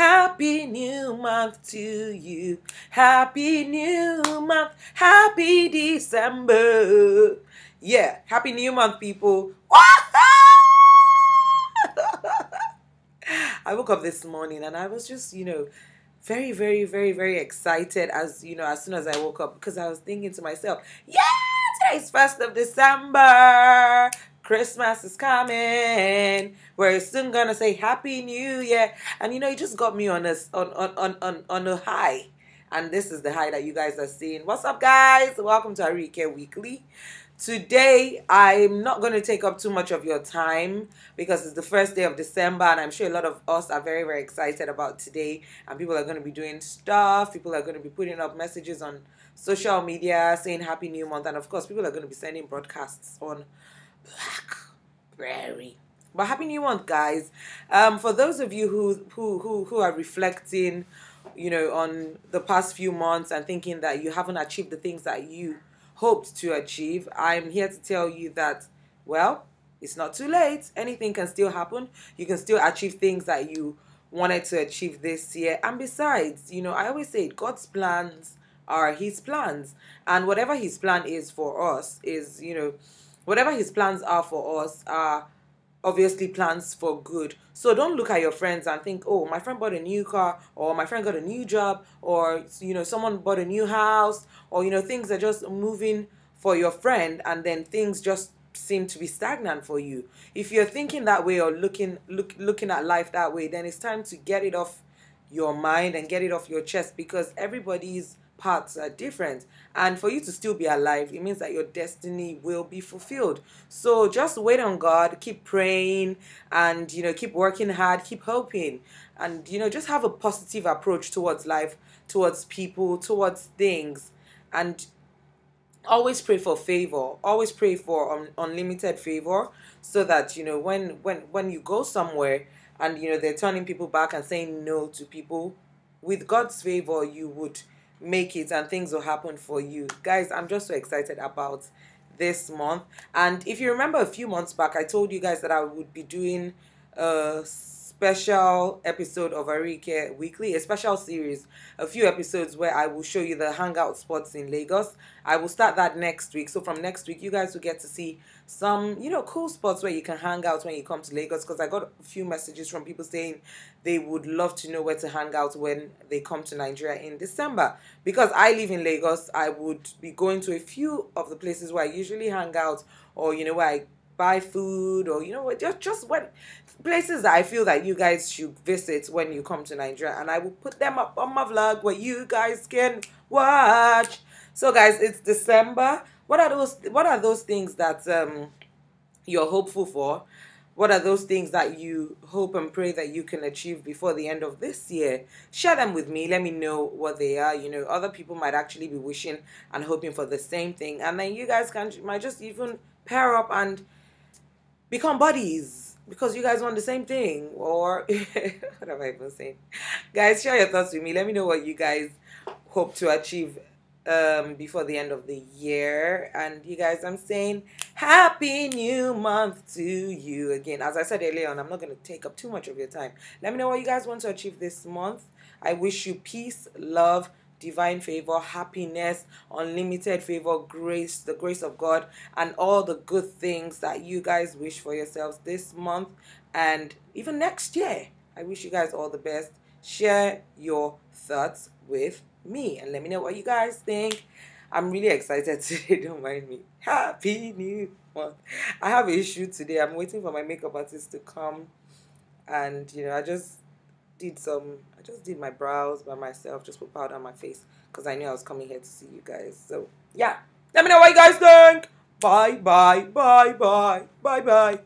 Happy New Month to you. Happy New Month. Happy December. Yeah, Happy New Month, people. I woke up this morning and I was just, very, very, very, very excited as soon as I woke up, because I was thinking to myself, yeah, today's 1st of December. Christmas is coming. We're soon gonna say Happy New Year, and it just got me on a high, and this is the high that you guys are seeing. What's up, guys? Welcome to Arike Weekly. Today, I'm not going to take up too much of your time because it's the first day of December, and I'm sure a lot of us are very, very excited about today, and people are going to be doing stuff. People are going to be putting up messages on social media saying Happy New Month, and of course, people are going to be sending broadcasts on BlackBerry. But Happy New Month, guys. For those of you who are reflecting, on the past few months and thinking that you haven't achieved the things that you hoped to achieve, I'm here to tell you that, well, it's not too late. Anything can still happen. You can still achieve things that you wanted to achieve this year. And besides, I always say God's plans are His plans. And whatever His plan is for us is, whatever His plans are for us are obviously plans for good. So don't look at your friends and think, oh, my friend bought a new car, or my friend got a new job, or, someone bought a new house, or, things are just moving for your friend, and then things just seem to be stagnant for you. If you're thinking that way or looking at life that way, then it's time to get it off your mind and get it off your chest, because everybody's parts are different, and for you to still be alive, it means that your destiny will be fulfilled. So just wait on God, keep praying, and keep working hard, keep hoping, and just have a positive approach towards life, towards people, towards things, and always pray for favor, always pray for unlimited favor, so that when you go somewhere and they're turning people back and saying no to people, with God's favor you would make it, and things will happen for you. Guys, I'm just so excited about this month. And if you remember a few months back, I told you guys that I would be doing a special episode of Arike Weekly, a special series, a few episodes where I will show you the hangout spots in Lagos. I will start that next week. So from next week, you guys will get to see some, cool spots where you can hang out when you come to Lagos, because I got a few messages from people saying they would love to know where to hang out when they come to Nigeria in December. Because I live in Lagos, I would be going to a few of the places where I usually hang out, or, where I buy food, or just what places that I feel that you guys should visit when you come to Nigeria, and I will put them up on my vlog where you guys can watch. So guys, it's December. What are those things that you're hopeful for? What are those things that you hope and pray that you can achieve before the end of this year? Share them with me. Let me know what they are. Other people might actually be wishing and hoping for the same thing, and then you guys might just even pair up and become buddies, because you guys want the same thing, or what am I even saying? Guys, share your thoughts with me. Let me know what you guys hope to achieve before the end of the year. And you guys, I'm saying Happy New Month to you again. As I said earlier on, I'm not going to take up too much of your time. Let me know what you guys want to achieve this month. I wish you peace, love, divine favor, happiness, unlimited favor, grace, the grace of God, and all the good things that you guys wish for yourselves this month and even next year. I wish you guys all the best. Share your thoughts with me and let me know what you guys think. I'm really excited today, don't mind me. Happy New Month. I have a shoot today. I'm waiting for my makeup artist to come, and I just did my brows by myself, just put powder on my face, because I knew I was coming here to see you guys. So yeah, let me know what you guys think. Bye bye bye bye bye bye.